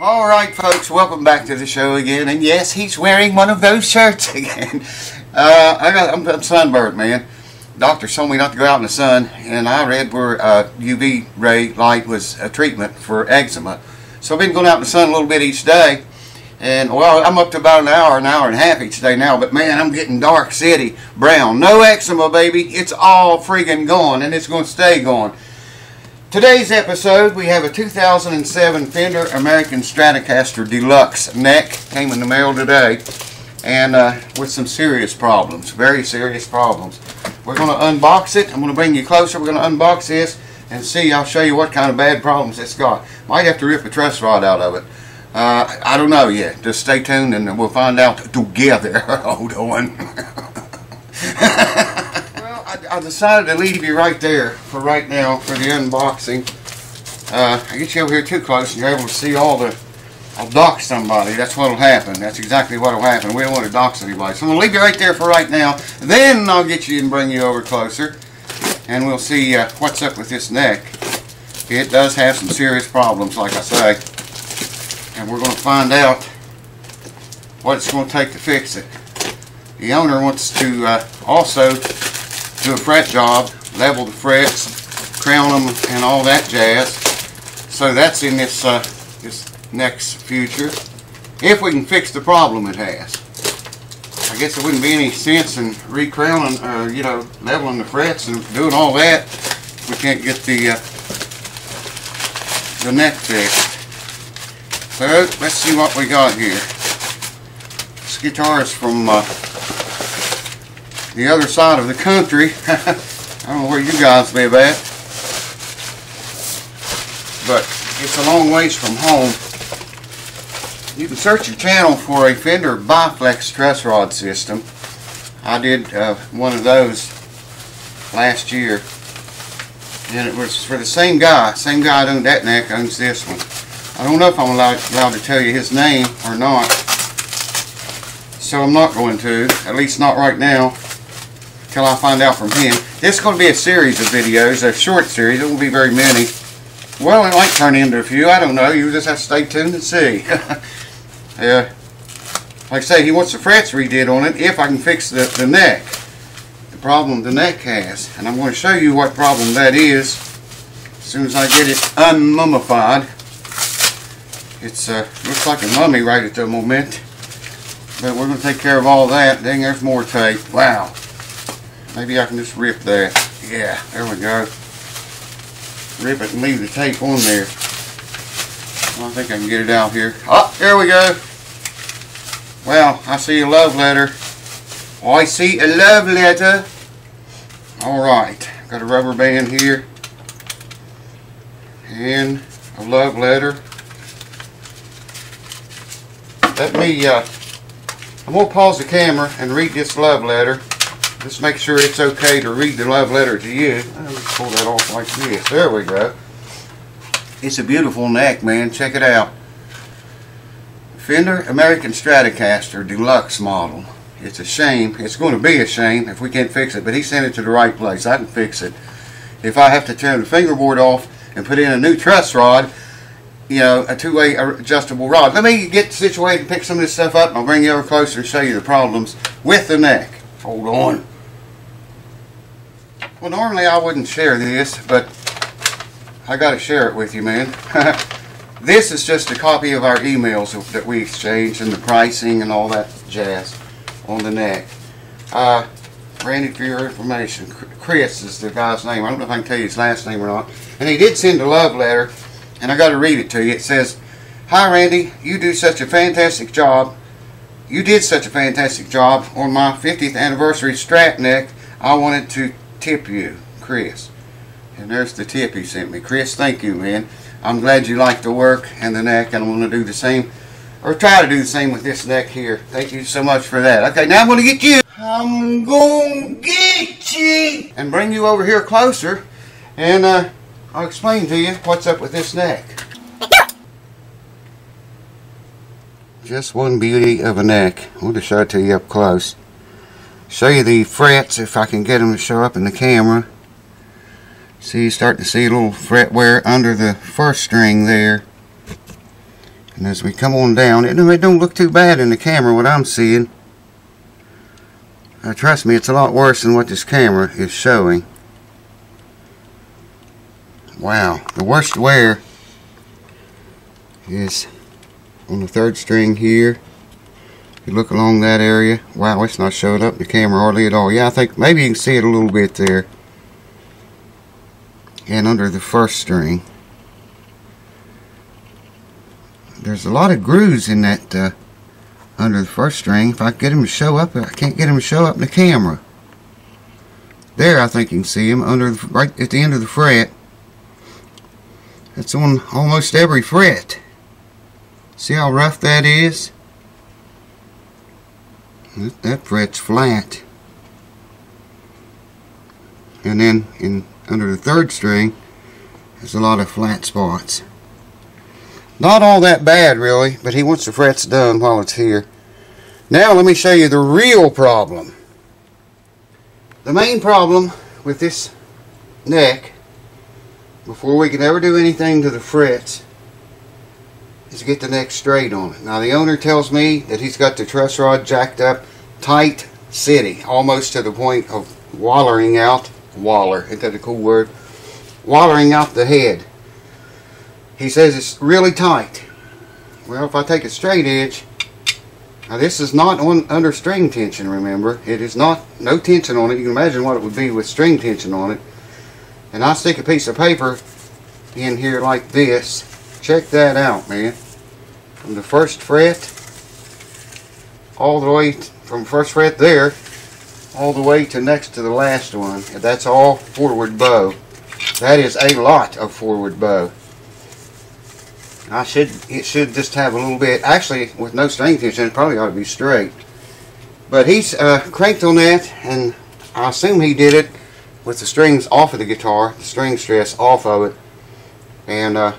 Alright folks, welcome back to the show again, and yes, he's wearing one of those shirts again. I'm sunburned, man. Doctor told me not to go out in the sun, and I read where UV ray light was a treatment for eczema. So I've been going out in the sun a little bit each day, and well, I'm up to about an hour and a half each day now, but man, I'm getting dark city brown. No eczema, baby. It's all friggin' gone, and it's going to stay gone. Today's episode, we have a 2007 Fender American Stratocaster Deluxe neck. Came in the mail today, and with some serious problems, very serious problems. We're going to unbox it. I'm going to bring you closer. We're going to unbox this and see. I'll show you what kind of bad problems it's got. Might have to rip a truss rod out of it. I don't know yet. Just stay tuned, and we'll find out together. Hold on. I decided to leave you right there for right now for the unboxing. I get you over here too close and you're able to see all the... I'll dox somebody. That's what'll happen. That's exactly what'll happen. We don't want to dox anybody. So I'm going to leave you right there for right now. Then I'll get you and bring you over closer. And we'll see what's up with this neck. It does have some serious problems, like I say. And we're going to find out what it's going to take to fix it. The owner wants to also... do a fret job, level the frets, crown them, and all that jazz. So that's in this this next future, if we can fix the problem it has. I guess there wouldn't be any sense in re-crowning, you know, leveling the frets and doing all that. We can't get the neck fixed. So let's see what we got here. This guitar is from the other side of the country. I don't know where you guys live at, but it's a long ways from home. You can search your channel for a Fender Bi-Flex Truss rod system. I did one of those last year, and it was for the same guy. Same guy that owned that neck owns this one. I don't know if I'm allowed to tell you his name or not, so I'm not going to, at least not right now. Till I find out from him. This is going to be a series of videos, a short series. It won't be very many. Well, it might turn into a few. I don't know. You just have to stay tuned and see. Like I say, he wants the frets redid on it if I can fix the neck. The problem the neck has. And I'm going to show you what problem that is as soon as I get it unmummified. It's looks like a mummy right at the moment. But we're going to take care of all that. Dang, there's more tape. Wow. Maybe I can just rip that. Yeah, there we go. Rip it and leave the tape on there. I think I can get it out here. Oh, there we go. Well, I see a love letter. Oh, I see a love letter. Alright, got a rubber band here. And a love letter. Let me, I'm going to pause the camera and read this love letter. Just make sure it's okay to read the love letter to you. I'll just pull that off like this. There we go. It's a beautiful neck, man. Check it out. Fender American Stratocaster Deluxe model. It's a shame. It's going to be a shame if we can't fix it, but he sent it to the right place. I can fix it. If I have to tear the fingerboard off and put in a new truss rod, you know, a two-way adjustable rod. Let me get situated and pick some of this stuff up, and I'll bring you over closer and show you the problems with the neck. Hold on. Well, normally I wouldn't share this, but I gotta share it with you, man. This is just a copy of our emails that we exchanged and the pricing and all that jazz on the neck. Randy, for your information, Chris is the guy's name. I don't know if I can tell you his last name or not. And he did send a love letter, and I gotta read it to you. It says, "Hi Randy, you do such a fantastic job. You did such a fantastic job on my 50th anniversary Strat neck. I wanted to tip you, Chris." And there's the tip he sent me. Chris, thank you, man. I'm glad you like the work and the neck, and I'm going to do the same, or try to do the same with this neck here. Thank you so much for that. Okay, now I'm going to get you. I'm going to get you. And bring you over here closer, and I'll explain to you what's up with this neck. Just one beauty of a neck. I want to show it to you up close. Show you the frets if I can get them to show up in the camera. See, you starting to see a little fret wear under the first string there. And as we come on down, it don't look too bad in the camera what I'm seeing. Now, trust me, it's a lot worse than what this camera is showing. Wow, the worst wear is on the third string here. You look along that area. Wow, it's not showing up in the camera hardly at all. Yeah, I think maybe you can see it a little bit there. And under the first string. There's a lot of grooves in that under the first string. If I get them to show up, I can't get them to show up in the camera. There, I think you can see them under the, right at the end of the fret. That's on almost every fret. See how rough that is? That fret's flat. And then under the third string, there's a lot of flat spots. Not all that bad really, but he wants the frets done while it's here. Now let me show you the real problem. The main problem with this neck, before we can ever do anything to the frets, is to get the neck straight on it. Now the owner tells me that he's got the truss rod jacked up tight city, almost to the point of wallering out. Waller, isn't that a cool word? Wallering out the head. He says it's really tight. Well, if I take a straight edge, now this is not on under string tension, remember. It is not, no tension on it. You can imagine what it would be with string tension on it. And I stick a piece of paper in here like this. Check that out, man. From the first fret, all the way from first fret there, all the way to next to the last one. That's all forward bow. That is a lot of forward bow. It should just have a little bit. Actually, with no string tension, it probably ought to be straight. But he's cranked on that, and I assume he did it with the strings off of the guitar, the string stress off of it, and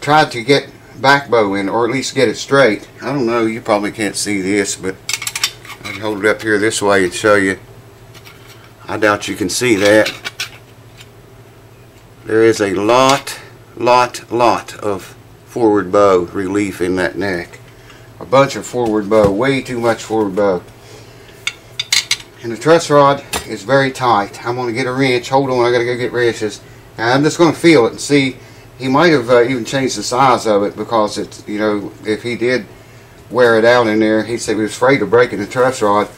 tried to get back bow in, or at least get it straight. I don't know. You probably can't see this, but I can hold it up here this way and show you. I doubt you can see that. There is a lot of forward bow relief in that neck. A bunch of forward bow, way too much forward bow. And the truss rod is very tight. I'm going to get a wrench. Hold on, I got to go get wrenches. And I'm just going to feel it and see. He might have even changed the size of it, because it's, you know, if he did wear it out in there, he said he was afraid of breaking the truss rod.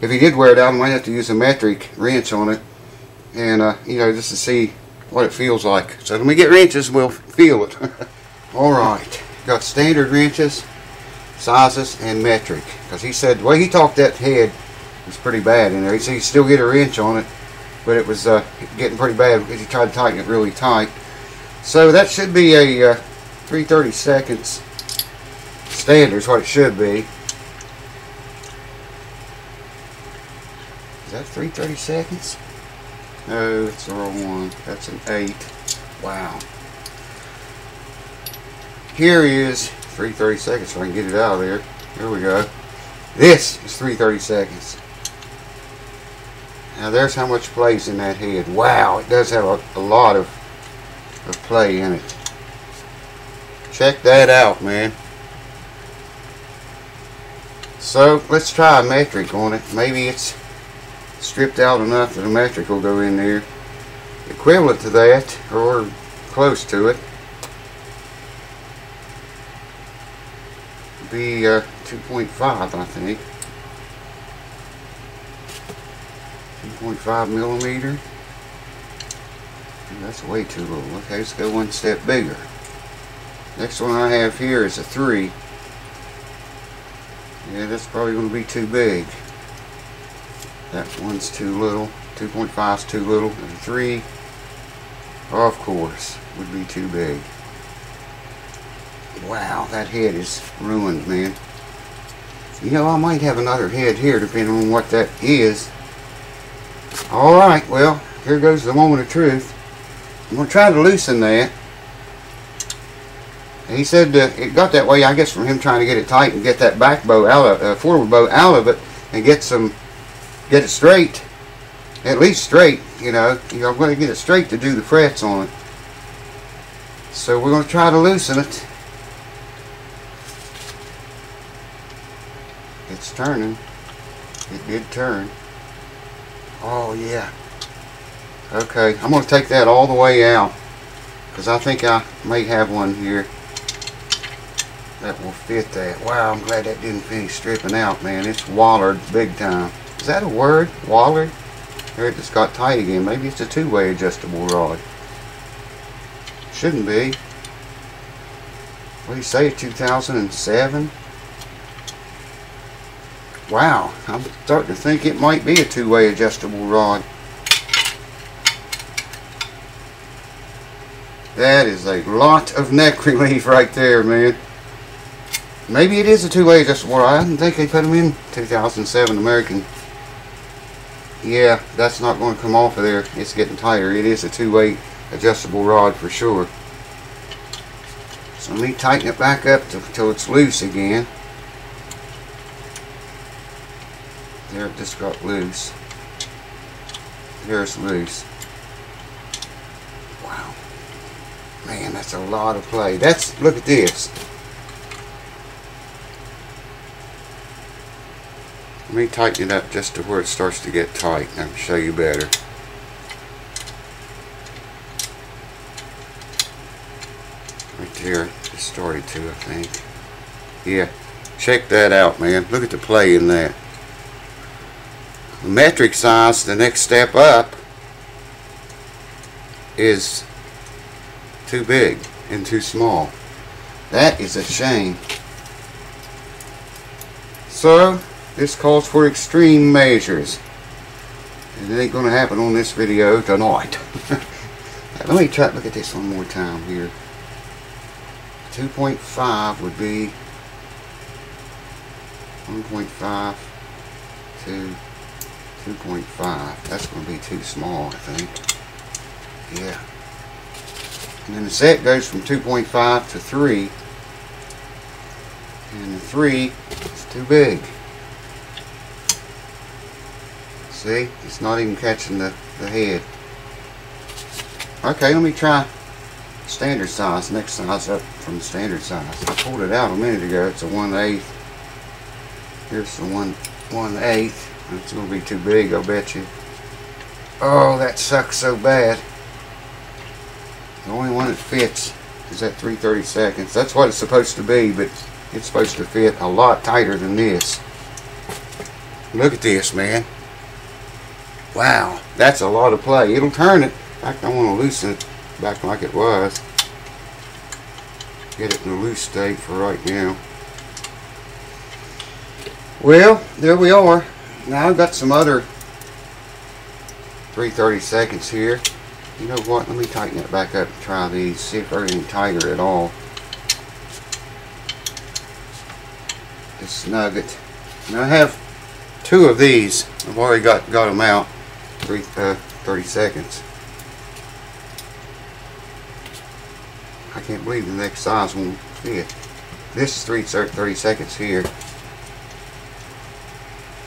If he did wear it out, he might have to use a metric wrench on it, and you know, just to see what it feels like. So when we get wrenches, we'll feel it. Alright, got standard wrenches, sizes, and metric, because he said the way he talked that head was pretty bad in there. He said he'd still get a wrench on it, but it was getting pretty bad because he tried to tighten it really tight. So that should be a 3/32 standard is what it should be. Is that 3/32? No, it's the wrong one. That's an 8. Wow. Here is 3/32, so I can get it out of there. Here we go. This is 3/32. Now there's how much plays in that head. Wow, it does have a lot of play in it. Check that out, man. So let's try a metric on it. Maybe it's stripped out enough that a metric will go in there, equivalent to that or close to it. Be 2.5, I think. 2.5 millimeter. That's way too little. Okay, let's go one step bigger. Next one I have here is a 3. Yeah, that's probably going to be too big. That one's too little. 2.5's too little. And 3, of course, would be too big. Wow, that head is ruined, man. You know, I might have another head here, depending on what that is. Alright, well, here goes the moment of truth. I'm going to try to loosen that. He said it got that way, I guess, from him trying to get it tight and get that back bow out of, forward bow out of it, and get it straight, at least straight. You know, you're going to get it straight to do the frets on it. So we're going to try to loosen it. it's turning. It did turn. Oh yeah. Okay, I'm going to take that all the way out, because I think I may have one here that will fit that. Wow, I'm glad that didn't finish stripping out, man. It's wallered big time. Is that a word? Wallered? There, it just got tight again. Maybe it's a two-way adjustable rod. Shouldn't be. What do you say, 2007? Wow, I'm starting to think it might be a two-way adjustable rod. That is a lot of neck relief right there, man. Maybe it is a two-way adjustable rod. I didn't think they put them in 2007 American. Yeah, that's not going to come off of there. It's getting tighter. It is a two-way adjustable rod for sure. So let me tighten it back up till it's loose again. There, it just got loose. There's loose. Wow. Man, that's a lot of play. That's, look at this. Let me tighten it up just to where it starts to get tight, and I can show you better. Right there, it started to, I think. Yeah, check that out, man. Look at the play in that. The metric size, the next step up, is too big and too small. That is a shame. So this calls for extreme measures, and it ain't gonna happen on this video tonight. Let me try to look at this one more time here. 2.5 would be 1.5 to 2.5. That's going to be too small, I think. Yeah. And then the set goes from 2.5 to 3. And the 3 is too big. See? It's not even catching the head. Okay, let me try standard size. Next size up from standard size. I pulled it out a minute ago. It's a 1/8. Here's the 1/8. It's going to be too big, I'll bet you. Oh, that sucks so bad. The only one that fits is that 3/32. That's what it's supposed to be, but it's supposed to fit a lot tighter than this. Look at this, man. Wow, that's a lot of play. It'll turn it. I don't want to loosen it back like it was. Get it in a loose state for right now. Well, there we are. Now I've got some other 3/32 here. You know what? Let me tighten it back up and try these. See if they're any tighter at all. Just snug it. Now I have two of these. I've already got them out. 3/32. I can't believe the next size won't fit. This is 3/32 here.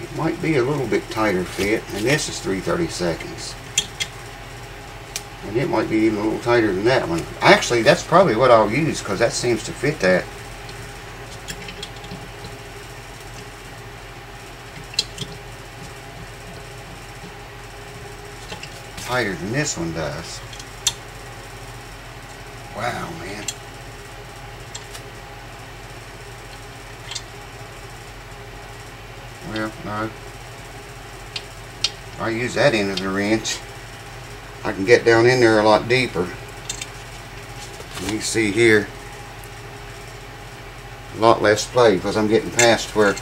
It might be a little bit tighter fit, and this is 3/32, and it might be even a little tighter than that one. Actually, that's probably what I'll use, because that seems to fit that. Tighter than this one does. Wow, man. Well, no. I use that end of the wrench. I can get down in there a lot deeper. You can see here a lot less play, because I'm getting past where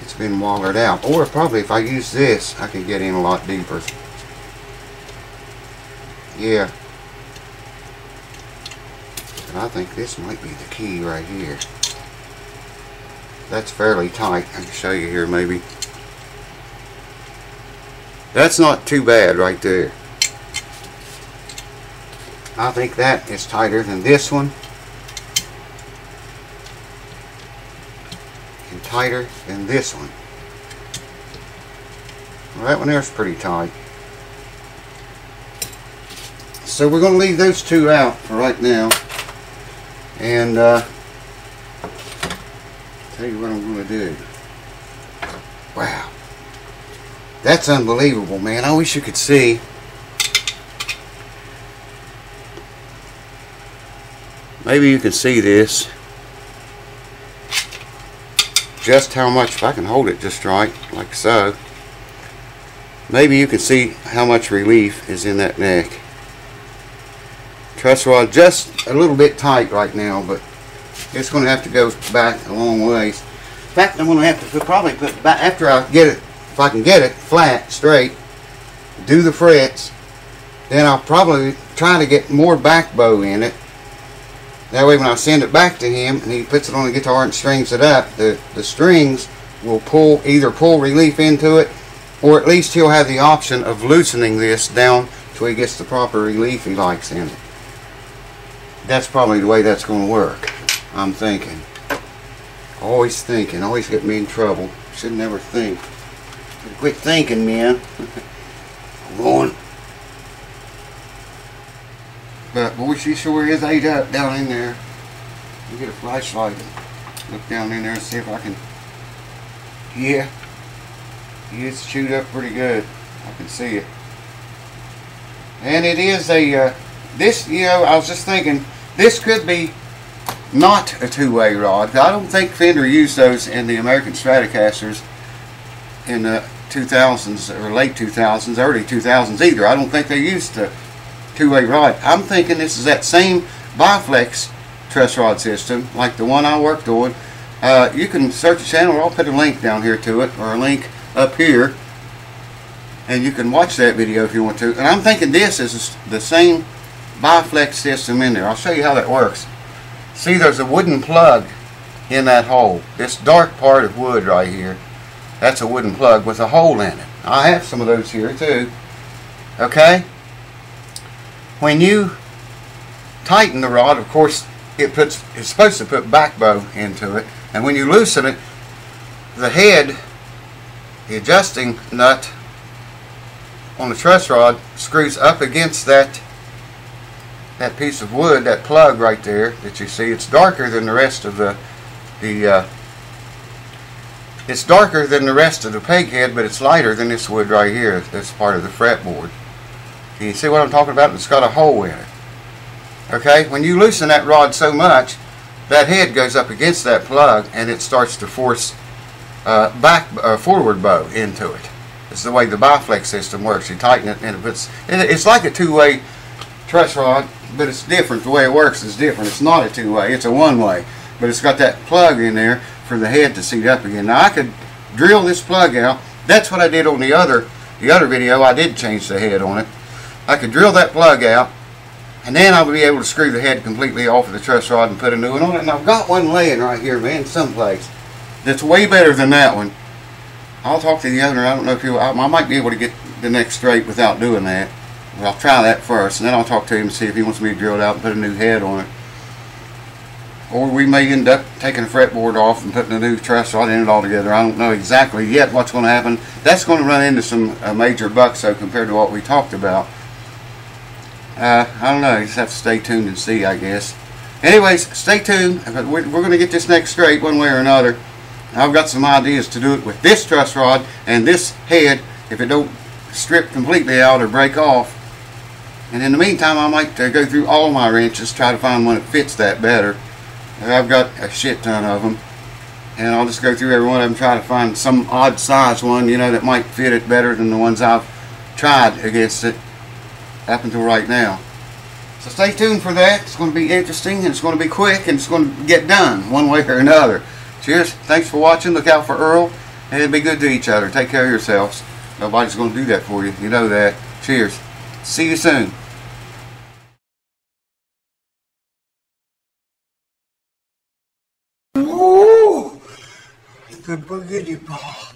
it's been wallered out. Or probably if I use this, I can get in a lot deeper. Yeah. And I think this might be the key right here. That's fairly tight. I can show you here, maybe. That's not too bad right there. I think that is tighter than this one, and tighter than this one. Well, that one there's pretty tight. So we're going to leave those two out for right now, and tell you what I'm going to do. Wow. That's unbelievable, man. I wish you could see. Maybe you can see this. Just how much, if I can hold it just right, like so. Maybe you can see how much relief is in that neck. Truss rod just a little bit tight right now, but it's going to have to go back a long ways. In fact, I'm going to have to probably put back after I get it, if I can get it flat, straight, do the frets, then I'll probably try to get more back bow in it. That way when I send it back to him and he puts it on the guitar and strings it up, the strings will pull, either pull relief into it, or at least he'll have the option of loosening this down till he gets the proper relief he likes in it. That's probably the way that's going to work, I'm thinking. Always thinking, always get me in trouble. Should never think. Quit thinking, man. I'm going. But boy, she sure is ate up down in there. Let me get a flashlight and look down in there and see if I can. Yeah. It's chewed up pretty good. I can see it. And it is a, this, you know, I was just thinking, this could be not a two-way rod. I don't think Fender used those in the American Stratocasters in the 2000s, or late 2000s, early 2000s either. I don't think they used the two-way rod. I'm thinking this is that same Bi-Flex truss rod system, like the one I worked on. You can search the channel, or I'll put a link down here to it, or a link up here, and you can watch that video if you want to. And I'm thinking this is the same Bi-Flex system in there. I'll show you how that works. See, there's a wooden plug in that hole. This dark part of wood right here, that's a wooden plug with a hole in it. I have some of those here too. Okay? When you tighten the rod, of course, it's supposed to put back bow into it. And when you loosen it, the head, the adjusting nut on the truss rod, screws up against that piece of wood, that plug right there that you see. It's darker than the rest of it's darker than the rest of the peg head, but it's lighter than this wood right here. That's part of the fretboard. Can you see what I'm talking about? It's got a hole in it. Okay, when you loosen that rod so much, that head goes up against that plug and it starts to force forward bow into it. It's the way the Bi-Flex system works. You tighten it and it puts. It's like a two-way truss rod, but it's different. The way it works is different. It's not a two-way. It's a one-way. But it's got that plug in there for the head to seat up again. Now I could drill this plug out. That's what I did on the other video. I did change the head on it. I could drill that plug out, and then I would be able to screw the head completely off of the truss rod and put a new one on it. And I've got one laying right here, man, someplace. That's way better than that one. I'll talk to the owner. I don't know if he'll. I might be able to get the neck straight without doing that. But I'll try that first, and then I'll talk to him and see if he wants me to drill it out and put a new head on it. Or we may end up taking the fretboard off and putting a new truss rod in it altogether. I don't know exactly yet what's going to happen. That's going to run into some major bucks, though, compared to what we talked about. I don't know. You just have to stay tuned and see, I guess. Anyways, stay tuned. We're going to get this neck straight one way or another. I've got some ideas to do it with this truss rod and this head if it don't strip completely out or break off. And in the meantime, I might go through all my wrenches, try to find one that fits that better. I've got a shit ton of them, and I'll just go through every one of them, try to find some odd size one, you know, that might fit it better than the ones I've tried against it up until right now. So stay tuned for that. It's going to be interesting, and it's going to be quick, and it's going to get done one way or another. Cheers. Thanks for watching. Look out for Earl. And be good to each other. Take care of yourselves. Nobody's going to do that for you. You know that. Cheers. See you soon. Ooh, the spaghetti ball.